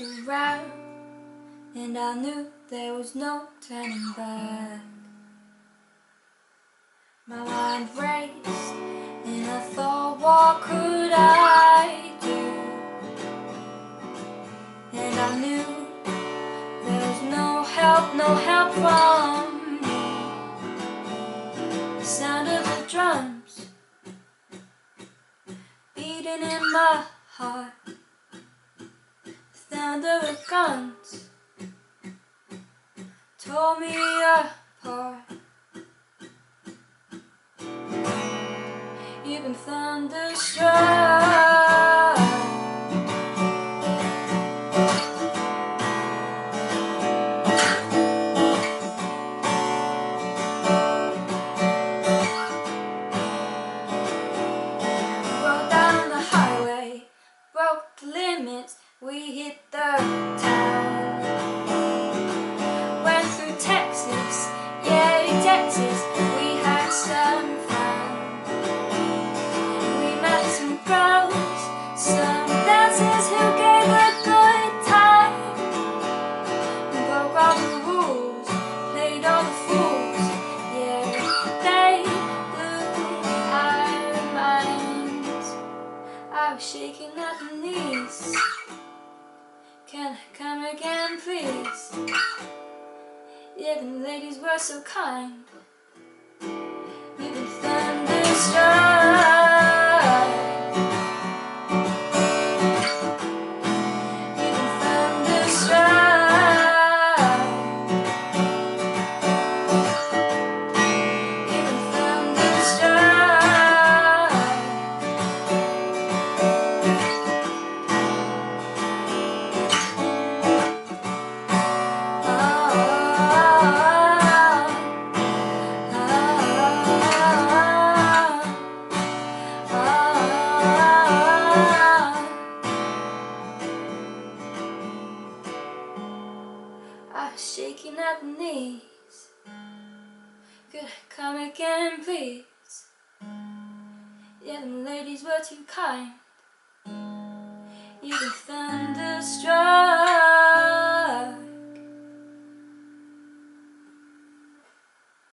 looked around, and I knew there was no turning back. My mind raced, and I thought, what could I do? And I knew there was no help from me. The sound of the drums beating in my heart, the sound of the guns tore me apart. You've been thunderstruck. Rolled down the highway, broke the limits, we hit the town. Went through Texas, yeah, Texas, we had some fun. Some dancers who gave a good time. We broke all the rules, played all the fools. Yeah, they blew our minds. I was shaking at the knees. Can I come again, please? Yeah, the ladies were so kind. We've been thunderstruck. Shaking at the knees. Could I come again, please? Yeah, the ladies were too kind. You were thunderstruck.